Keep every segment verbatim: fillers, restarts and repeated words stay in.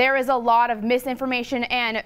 there is a lot of misinformation and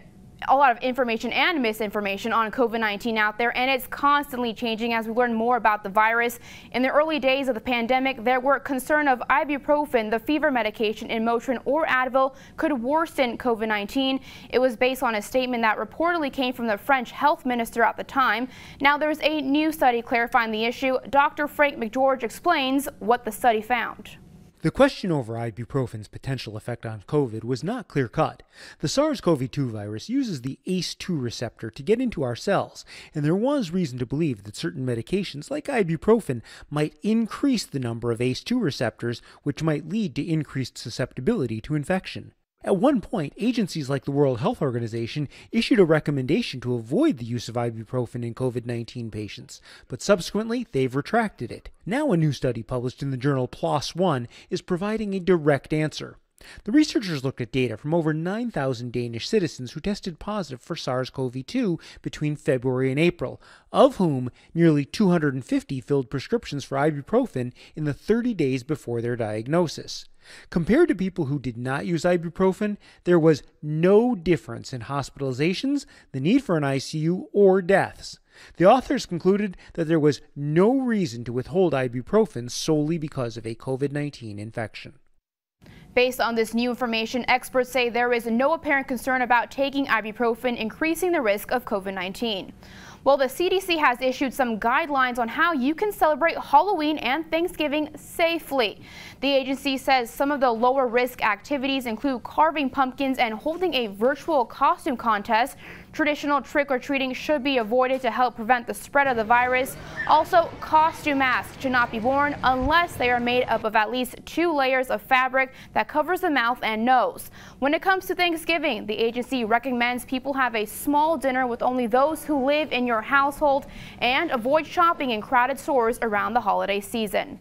a lot of information and misinformation on COVID nineteen out there, and it's constantly changing as we learn more about the virus. In the early days of the pandemic, there were concern of ibuprofen, the fever medication in Motrin or Advil, could worsen COVID nineteen. It was based on a statement that reportedly came from the French health minister at the time. Now there's a new study clarifying the issue. Doctor Frank McGeorge explains what the study found. The question over ibuprofen's potential effect on COVID was not clear-cut. The SARS CoV two virus uses the A C E two receptor to get into our cells, and there was reason to believe that certain medications like ibuprofen might increase the number of A C E two receptors, which might lead to increased susceptibility to infection. At one point, agencies like the World Health Organization issued a recommendation to avoid the use of ibuprofen in COVID nineteen patients, but subsequently they've retracted it. Now a new study published in the journal PLOS One is providing a direct answer. The researchers looked at data from over nine thousand Danish citizens who tested positive for SARS CoV two between February and April, of whom nearly two hundred fifty filled prescriptions for ibuprofen in the thirty days before their diagnosis. Compared to people who did not use ibuprofen, there was no difference in hospitalizations, the need for an I C U, or deaths. The authors concluded that there was no reason to withhold ibuprofen solely because of a COVID nineteen infection. Based on this new information, experts say there is no apparent concern about taking ibuprofen increasing the risk of COVID nineteen. Well, the C D C has issued some guidelines on how you can celebrate Halloween and Thanksgiving safely. The agency says some of the lower risk activities include carving pumpkins and holding a virtual costume contest. Traditional trick-or-treating should be avoided to help prevent the spread of the virus. Also, costume masks should not be worn unless they are made up of at least two layers of fabric that covers the mouth and nose. When it comes to Thanksgiving, the agency recommends people have a small dinner with only those who live in your household and avoid shopping in crowded stores around the holiday season.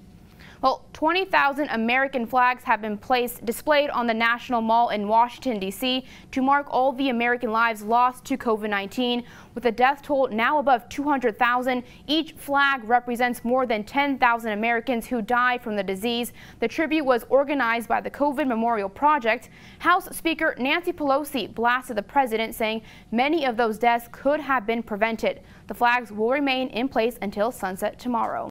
Well, twenty thousand American flags have been placed displayed on the National Mall in Washington, D C to mark all the American lives lost to COVID nineteen. With a death toll now above two hundred thousand, each flag represents more than ten thousand Americans who died from the disease. The tribute was organized by the COVID Memorial Project. House Speaker Nancy Pelosi blasted the president, saying many of those deaths could have been prevented. The flags will remain in place until sunset tomorrow.